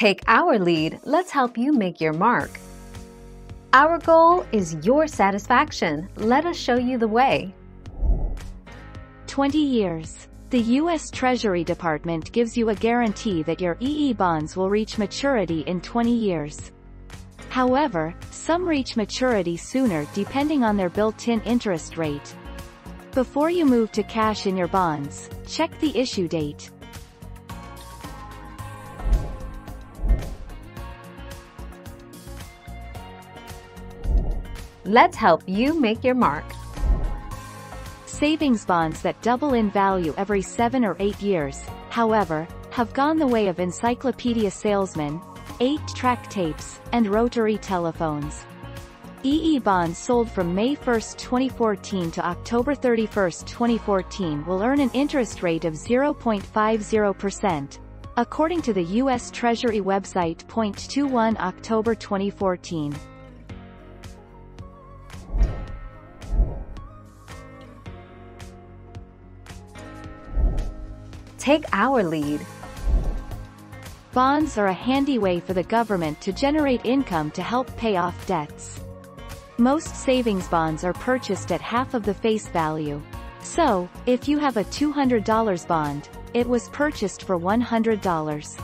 Take our lead, let's help you make your mark. Our goal is your satisfaction. Let us show you the way. 20 years. The U.S. Treasury Department gives you a guarantee that your EE bonds will reach maturity in 20 years. However, some reach maturity sooner depending on their built-in interest rate. Before you move to cash in your bonds, check the issue date. Let's help you make your mark. Savings bonds that double in value every 7 or 8 years, however, have gone the way of encyclopedia salesmen, 8-track tapes, and rotary telephones. EE bonds sold from May 1, 2014 to October 31, 2014 will earn an interest rate of 0.50%, according to the U.S. Treasury website. 21 October 2014. Take our lead. Bonds are a handy way for the government to generate income to help pay off debts. Most savings bonds are purchased at half of the face value. So, if you have a $200 bond, it was purchased for $100.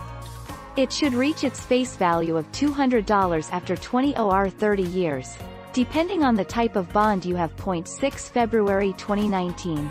It should reach its face value of $200 after 20 or 30 years, depending on the type of bond you have. 6 February 2019.